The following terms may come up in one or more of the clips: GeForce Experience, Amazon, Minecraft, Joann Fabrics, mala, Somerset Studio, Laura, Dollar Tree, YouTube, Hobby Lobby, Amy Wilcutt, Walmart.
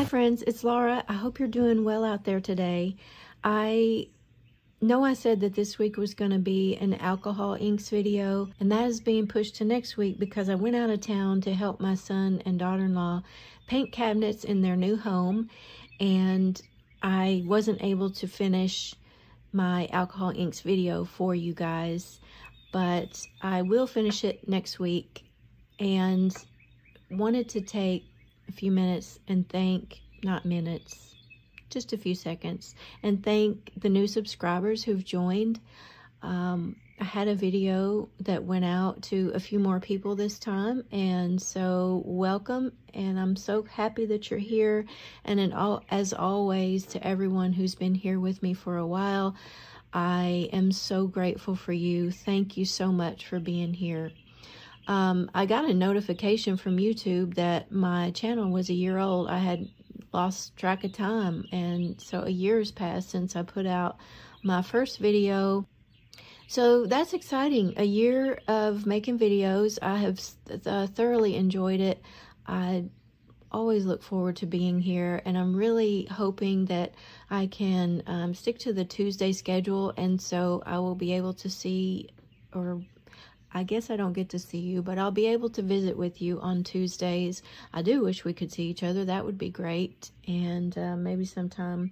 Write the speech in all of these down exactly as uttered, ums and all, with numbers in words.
Hi friends, it's Laura. I hope you're doing well out there today. I know I said that this week was going to be an alcohol inks video, and that is being pushed to next week because I went out of town to help my son and daughter-in-law paint cabinets in their new home, and I wasn't able to finish my alcohol inks video for you guys, but I will finish it next week, and wanted to take a few minutes and thank, not minutes, just a few seconds, and thank the new subscribers who've joined. Um, I had a video that went out to a few more people this time, and so welcome, and I'm so happy that you're here, and in all, as always, to everyone who's been here with me for a while, I am so grateful for you. Thank you so much for being here. Um, I got a notification from YouTube that my channel was a year old. I had lost track of time, and so a year has passed since I put out my first video. So that's exciting. A year of making videos. I have uh, thoroughly enjoyed it. I always look forward to being here, and I'm really hoping that I can um, stick to the Tuesday schedule, and so I will be able to see, or I guess I don't get to see you, but I'll be able to visit with you on Tuesdays. I do wish we could see each other. That would be great. And uh, maybe sometime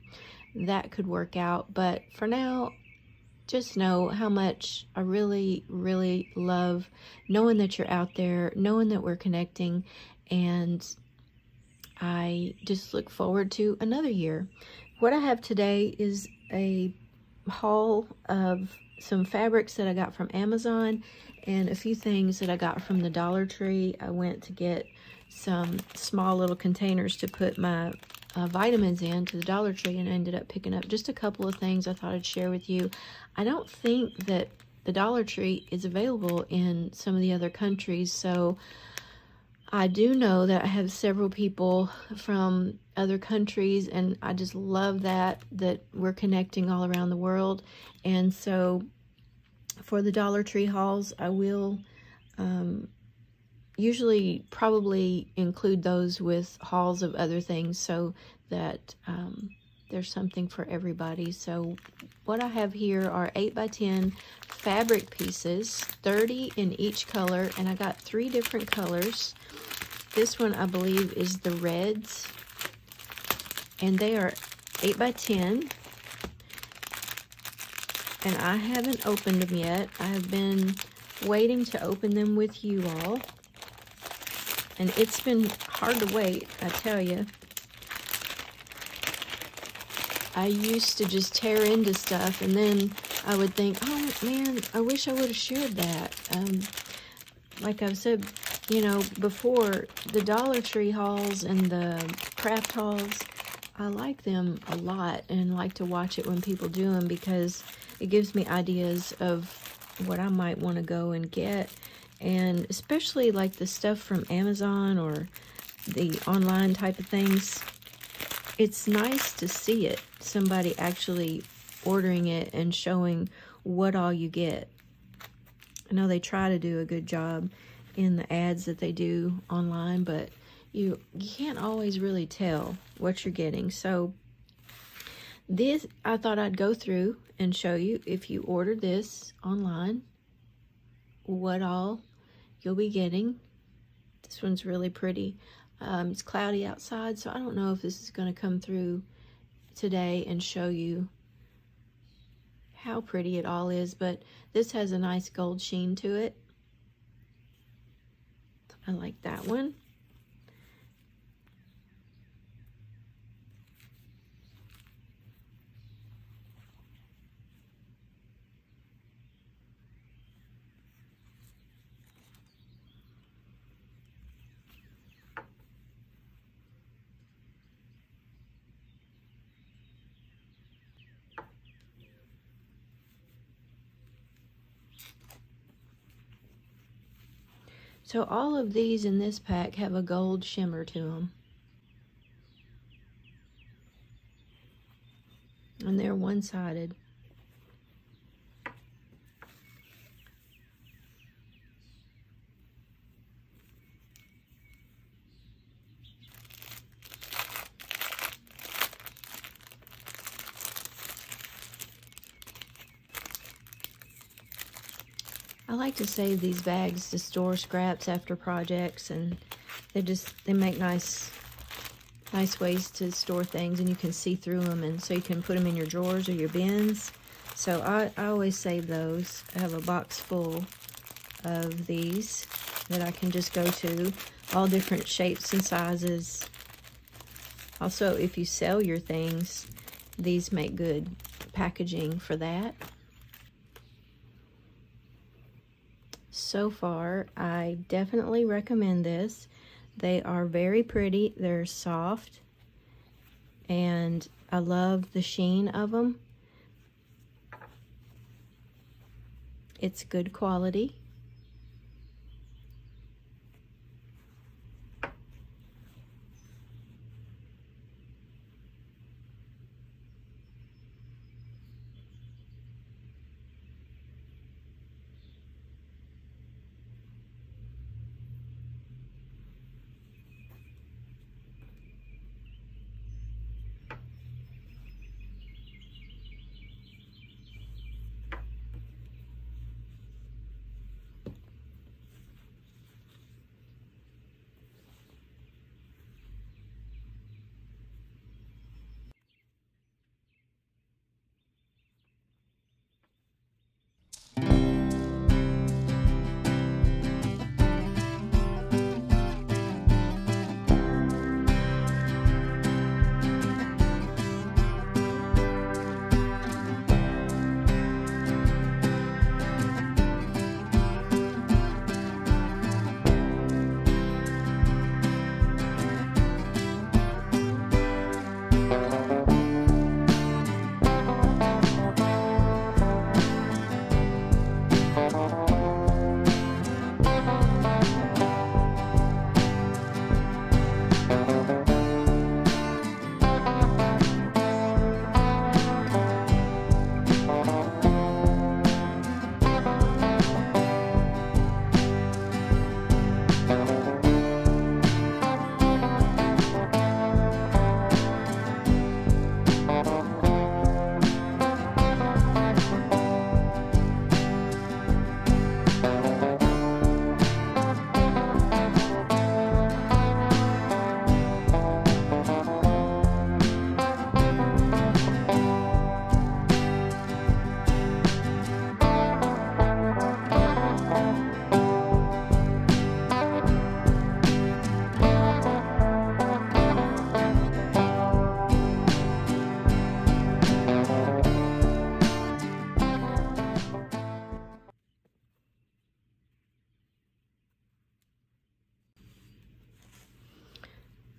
that could work out. But for now, just know how much I really, really love knowing that you're out there, knowing that we're connecting. And I just look forward to another year. What I have today is a haul of some fabrics that I got from Amazon and a few things that I got from the Dollar Tree. I went to get some small little containers to put my uh, vitamins in to the Dollar Tree, and I ended up picking up just a couple of things I thought I'd share with you. I don't think that the Dollar Tree is available in some of the other countries, so I do know that I have several people from other countries, and I just love that, that we're connecting all around the world. And so for the Dollar Tree hauls, I will um, usually probably include those with hauls of other things so that um, there's something for everybody. So what I have here are eight by ten fabric pieces, thirty in each color, and I got three different colors. This one I believe is the reds, and they are eight by ten, and I haven't opened them yet. I have been waiting to open them with you all, and it's been hard to wait, I tell you. I used to just tear into stuff, and then I would think, oh man, I wish I would have shared that. Um, like I've said, you know, before, the Dollar Tree hauls and the craft hauls, I like them a lot and like to watch it when people do them because it gives me ideas of what I might want to go and get. And especially like the stuff from Amazon or the online type of things, it's nice to see it. Somebody actually ordering it and showing what all you get. I know they try to do a good job in the ads that they do online, but you, you can't always really tell what you're getting. So this, I thought I'd go through and show you, if you order this online, what all you'll be getting. This one's really pretty. Um, it's cloudy outside, so I don't know if this is going to come through today and show you how pretty it all is, but this has a nice gold sheen to it. I like that one. So all of these in this pack have a gold shimmer to them. And they're one-sided. I like to save these bags to store scraps after projects, and they just they make nice nice ways to store things, and you can see through them, and so you can put them in your drawers or your bins. So I, I always save those. I have a box full of these that I can just go to, all different shapes and sizes. Also, if you sell your things, these make good packaging for that. So far, I definitely recommend this. They are very pretty, they're soft, and I love the sheen of them. It's good quality.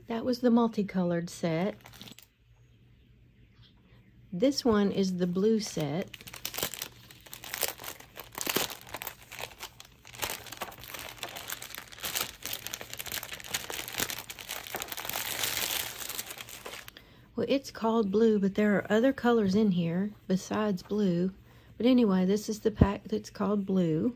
That was the multicolored set. This one is the blue set. Well, it's called blue, but there are other colors in here besides blue. But anyway, this is the pack that's called blue.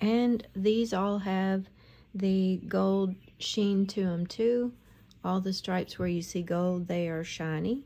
And these all have the gold sheen to them too. All the stripes where you see gold, they are shiny.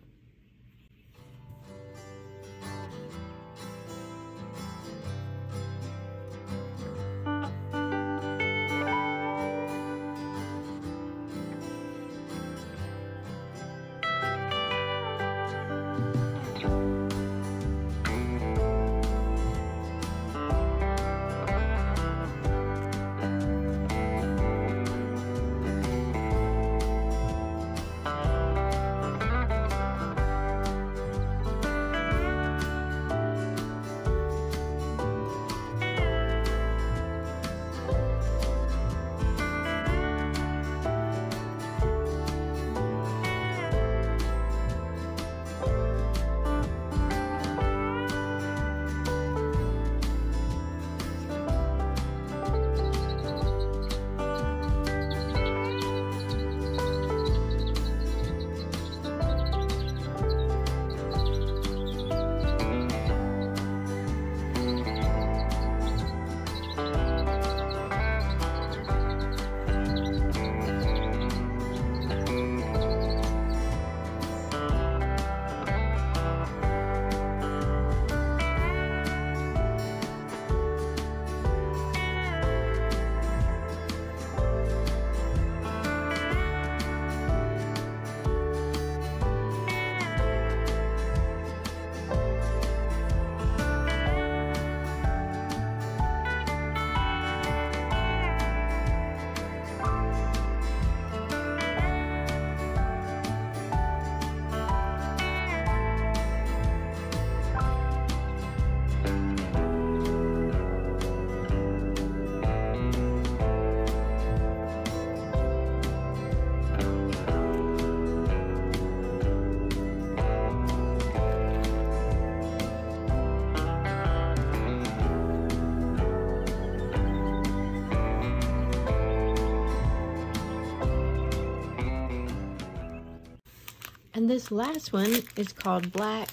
And this last one is called Black.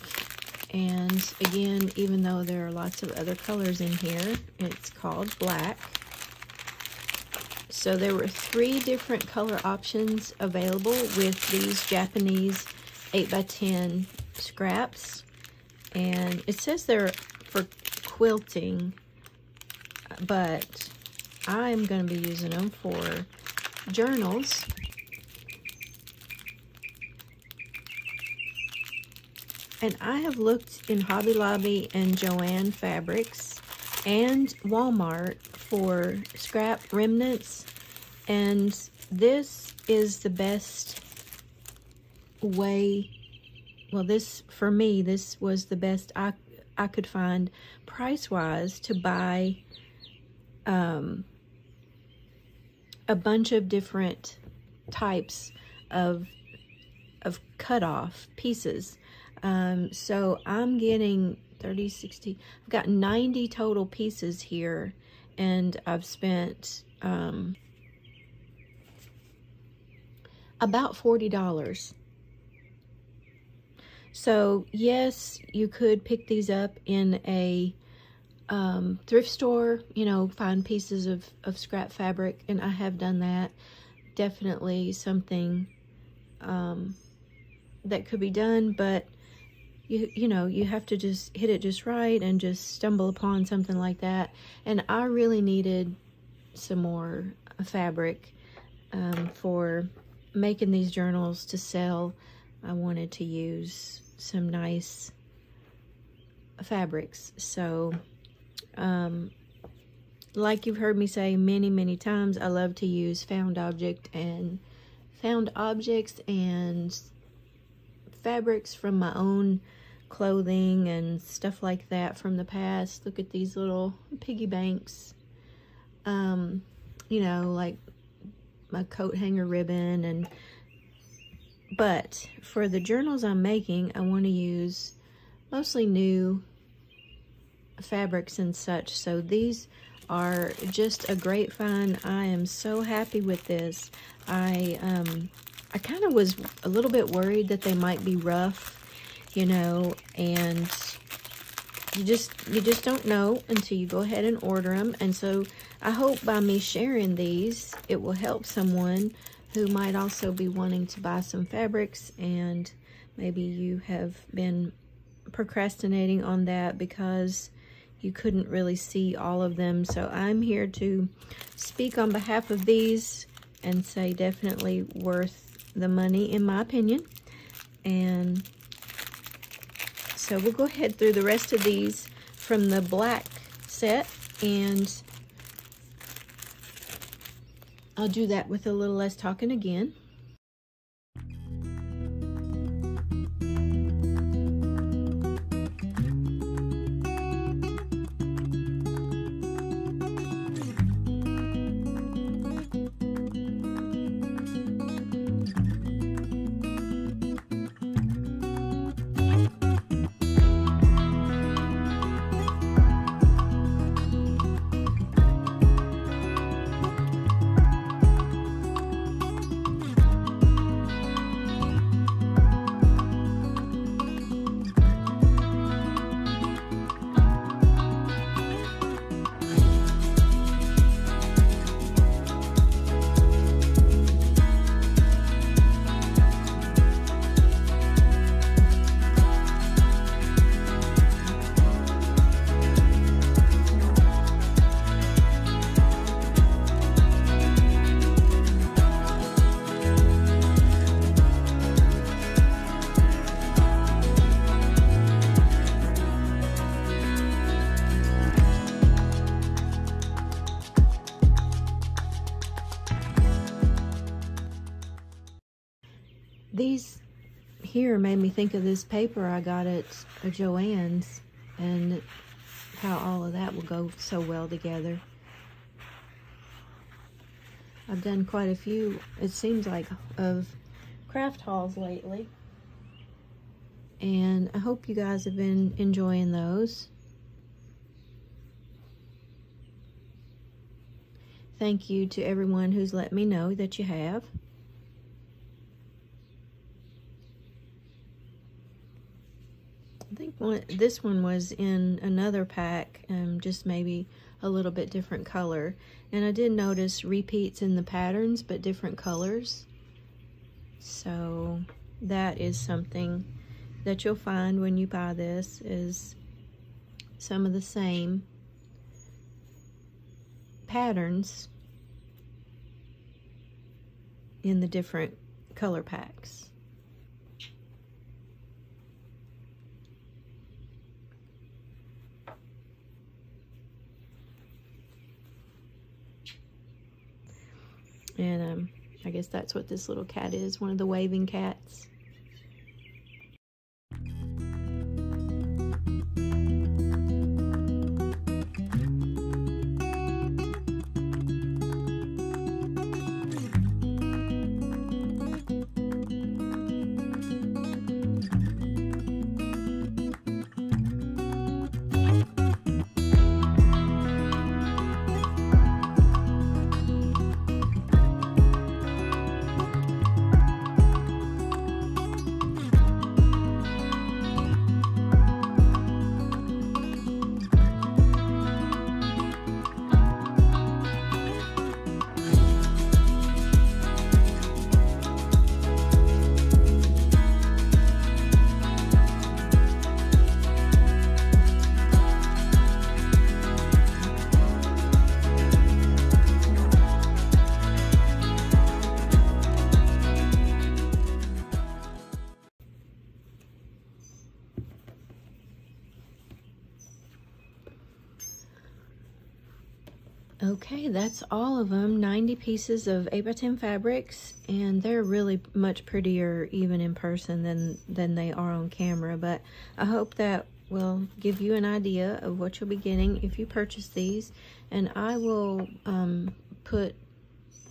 And again, even though there are lots of other colors in here, it's called Black. So there were three different color options available with these Japanese eight by ten scraps. And it says they're for quilting, but I'm going to be using them for journals. And I have looked in Hobby Lobby and Joann Fabrics and Walmart for scrap remnants, and this is the best way. Well, this, for me, this was the best I, I could find price-wise to buy um, a bunch of different types of, of cut-off pieces. Um, so I'm getting thirty, sixty, I've got ninety total pieces here, and I've spent um, about forty dollars. So yes, you could pick these up in a um, thrift store, you know, find pieces of, of scrap fabric, and I have done that. Definitely something um, that could be done, but you, you know, you have to just hit it just right and just stumble upon something like that. And I really needed some more fabric um, for making these journals to sell. I wanted to use some nice fabrics. So, um, like you've heard me say many, many times, I love to use found object and found objects and fabrics from my own clothing and stuff like that from the past. Look at these little piggy banks. Um, you know, like my coat hanger ribbon and... But for the journals I'm making, I want to use mostly new fabrics and such. So these are just a great find. I am so happy with this. I um, I kind of was a little bit worried that they might be rough, you know, and you just you just don't know until you go ahead and order them. And so I hope by me sharing these, it will help someone who might also be wanting to buy some fabrics, and maybe you have been procrastinating on that because you couldn't really see all of them. So I'm here to speak on behalf of these and say definitely worth the money in my opinion. And so we'll go ahead through the rest of these from the black set, and I'll do that with a little less talking again. These here made me think of this paper I got at Joann's and how all of that will go so well together. I've done quite a few, it seems like, of craft hauls lately. And I hope you guys have been enjoying those. Thank you to everyone who's let me know that you have. one, this one was in another pack, um, just maybe a little bit different color. And I did notice repeats in the patterns, but different colors. So that is something that you'll find when you buy this, is some of the same patterns in the different color packs. And um, I guess that's what this little cat is, one of the waving cats. Okay, that's all of them. ninety pieces of eight by ten fabrics, and they're really much prettier even in person than, than they are on camera, but I hope that will give you an idea of what you'll be getting if you purchase these. And I will um, put,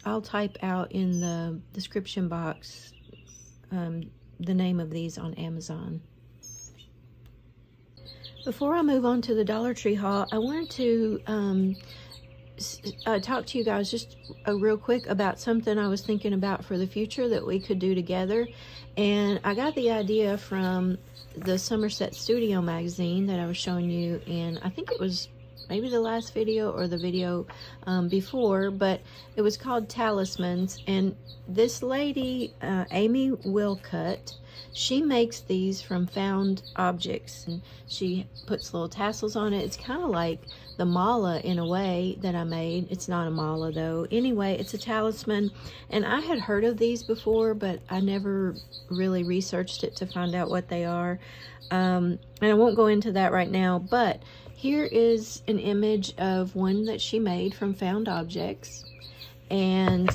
I'll type out in the description box um, the name of these on Amazon. Before I move on to the Dollar Tree haul, I wanted to um, Uh, talk to you guys just uh, real quick about something I was thinking about for the future that we could do together. And I got the idea from the Somerset Studio magazine that I was showing you, and I think it was maybe the last video or the video um, before, but it was called Talismans. And this lady, uh, Amy Wilcutt, she makes these from found objects, and she puts little tassels on it. It's kind of like the mala in a way that I made. It's not a mala though. Anyway, it's a talisman, and I had heard of these before, but I never really researched it to find out what they are. Um, and I won't go into that right now, but here is an image of one that she made from found objects. And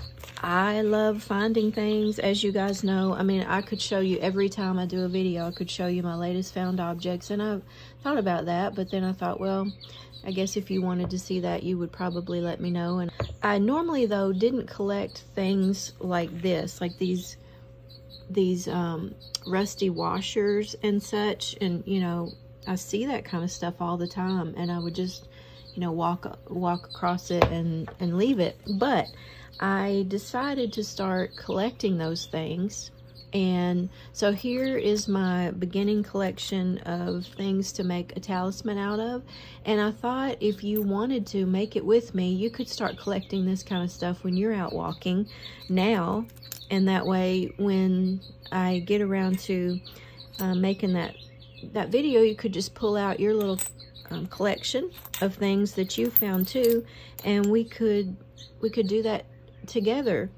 I love finding things, as you guys know. I mean, I could show you every time I do a video, I could show you my latest found objects, and I've thought about that, but then I thought, well, I guess if you wanted to see that, you would probably let me know. And I normally, though, didn't collect things like this, like these these um, rusty washers and such. And, you know, I see that kind of stuff all the time, and I would just, you know, walk walk across it and, and leave it. But I decided to start collecting those things. And so here is my beginning collection of things to make a talisman out of. And I thought if you wanted to make it with me, you could start collecting this kind of stuff when you're out walking now. And that way, when I get around to uh, making that, that video, you could just pull out your little um, collection of things that you found too. And we could, we could do that together.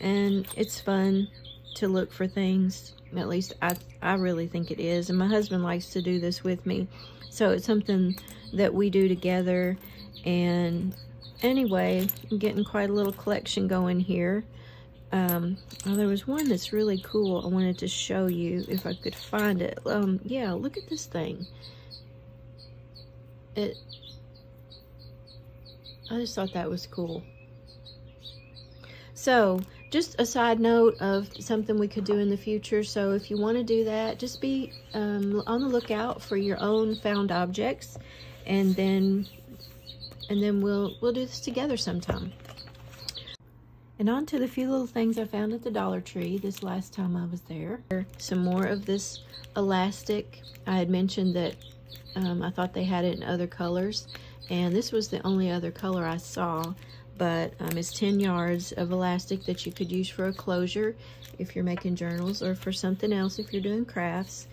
And it's fun to look for things. At least I, I really think it is. And my husband likes to do this with me. So it's something that we do together. And anyway, I'm getting quite a little collection going here. Um, oh, there was one that's really cool I wanted to show you if I could find it. Um, yeah, look at this thing. It, I just thought that was cool. So, just a side note of something we could do in the future. So if you want to do that, just be um, on the lookout for your own found objects, and then and then we'll we'll do this together sometime. And on to the few little things I found at the Dollar Tree this last time I was there. Some more of this elastic. I had mentioned that um, I thought they had it in other colors, and this was the only other color I saw, but um, it's ten yards of elastic that you could use for a closure if you're making journals, or for something else if you're doing crafts.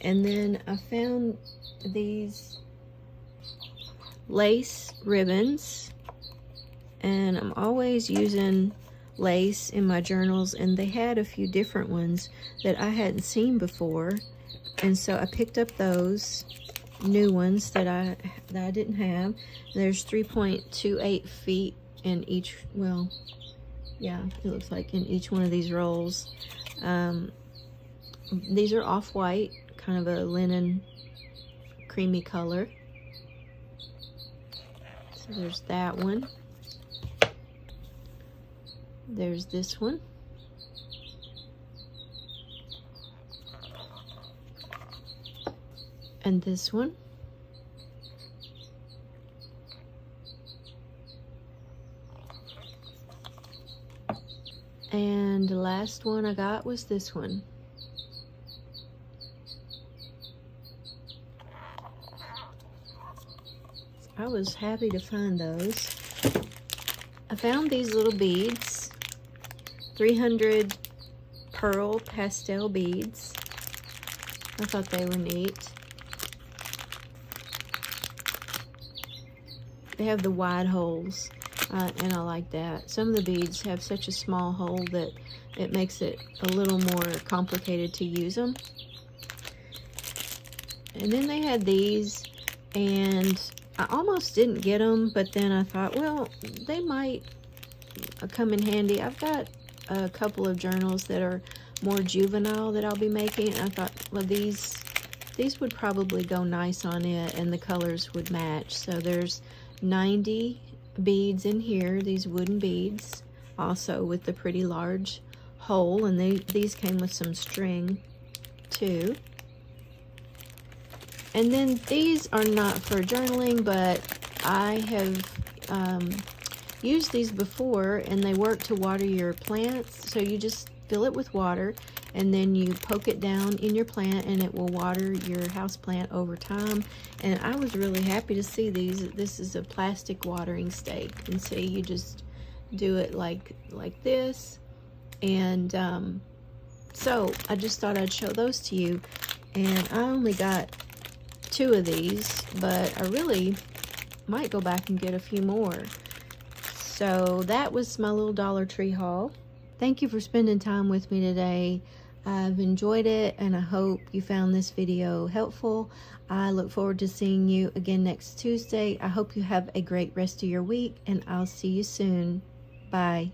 And then I found these lace ribbons, and I'm always using lace in my journals, and they had a few different ones that I hadn't seen before, and so I picked up those new ones that I that I didn't have. There's three point two eight feet in each, well, yeah, it looks like in each one of these rolls. Um, these are off-white, kind of a linen creamy color. So there's that one. There's this one. And this one. And the last one I got was this one. I was happy to find those. I found these little beads, three hundred pearl pastel beads. I thought they were neat. They have the wide holes, uh, and I like that. Some of the beads have such a small hole that it makes it a little more complicated to use them. And then they had these, and I almost didn't get them, but then I thought, well, they might come in handy. I've got a couple of journals that are more juvenile that I'll be making, and I thought, well, these these would probably go nice on it, and the colors would match. So there's ninety beads in here, these wooden beads, also with the pretty large hole, and they, these came with some string too. And then these are not for journaling, but I have um, used these before, and they work to water your plants. So you just fill it with water, and then you poke it down in your plant, and it will water your house plant over time. And I was really happy to see these. This is a plastic watering stake, and so you just do it like like this. And um, so I just thought I'd show those to you. And I only got two of these, but I really might go back and get a few more. So that was my little Dollar Tree haul. Thank you for spending time with me today. I've enjoyed it, and I hope you found this video helpful. I look forward to seeing you again next Tuesday. I hope you have a great rest of your week, and I'll see you soon. Bye.